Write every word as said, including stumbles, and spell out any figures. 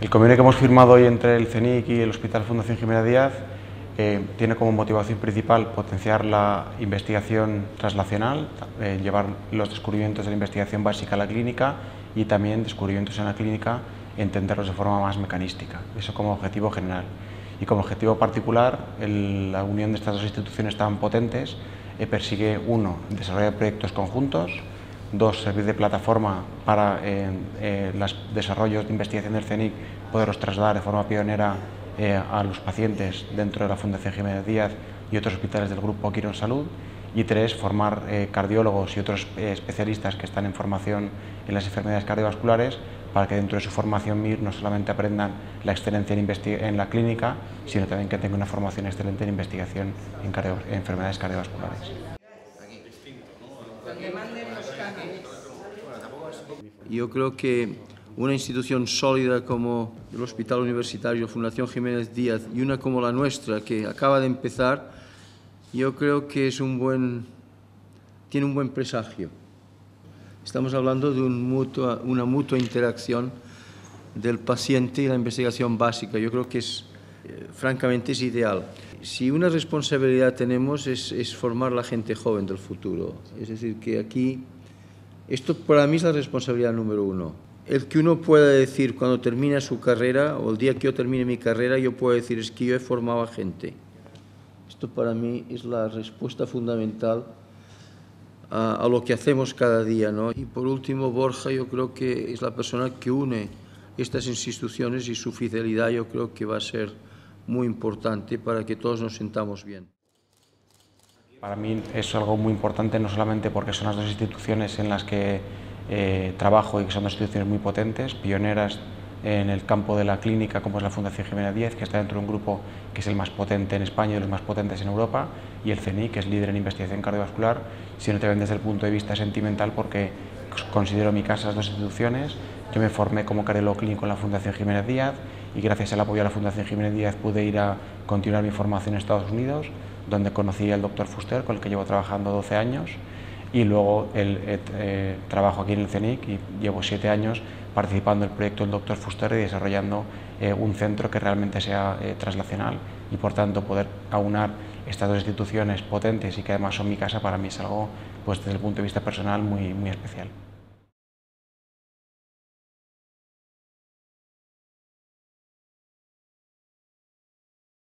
El convenio que hemos firmado hoy entre el C N I C y el Hospital Fundación Jiménez Díaz eh, tiene como motivación principal potenciar la investigación translacional, eh, llevar los descubrimientos de la investigación básica a la clínica y también descubrimientos en la clínica, entenderlos de forma más mecanística. Eso como objetivo general. Y como objetivo particular, el, la unión de estas dos instituciones tan potentes eh, persigue, uno, desarrollar proyectos conjuntos, dos, servir de plataforma para eh, eh, los desarrollos de investigación del C N I C, poderlos trasladar de forma pionera eh, a los pacientes dentro de la Fundación Jiménez Díaz y otros hospitales del Grupo Quirón Salud, y tres, formar eh, cardiólogos y otros eh, especialistas que están en formación en las enfermedades cardiovasculares para que dentro de su formación M I R no solamente aprendan la excelencia en, en la clínica, sino también que tengan una formación excelente en investigación en, cardio en enfermedades cardiovasculares. Yo creo que una institución sólida como el Hospital Universitario Fundación Jiménez Díaz y una como la nuestra, que acaba de empezar, yo creo que es un buen, tiene un buen presagio. Estamos hablando de un mutua, una mutua interacción del paciente y la investigación básica. Yo creo que es, eh, francamente, es ideal. Si una responsabilidad tenemos es, es formar la gente joven del futuro. Es decir, que aquí, esto para mí es la responsabilidad número uno. El que uno pueda decir cuando termina su carrera, o el día que yo termine mi carrera, yo puedo decir, es que yo he formado a gente. Esto para mí es la respuesta fundamental A, a lo que hacemos cada día, ¿no? Y por último, Borja, yo creo que es la persona que une estas instituciones y su fidelidad yo creo que va a ser muy importante para que todos nos sintamos bien. Para mí es algo muy importante, no solamente porque son las dos instituciones en las que eh, trabajo y que son dos instituciones muy potentes, pioneras en el campo de la clínica, como es la Fundación Jiménez Díaz, que está dentro de un grupo que es el más potente en España y de los más potentes en Europa, y el C N I C, que es líder en investigación cardiovascular, sino también desde el punto de vista sentimental, porque considero mi casa las dos instituciones. Yo me formé como cardiólogo clínico en la Fundación Jiménez Díaz y gracias al apoyo de la Fundación Jiménez Díaz pude ir a continuar mi formación en Estados Unidos, donde conocí al doctor Fuster, con el que llevo trabajando doce años, y luego el, eh, eh, trabajo aquí en el C N I C y llevo siete años participando en el proyecto del doctor Fuster y desarrollando eh, un centro que realmente sea eh, translacional, y por tanto poder aunar estas dos instituciones potentes y que además son mi casa, para mí es algo, pues, desde el punto de vista personal muy, muy especial.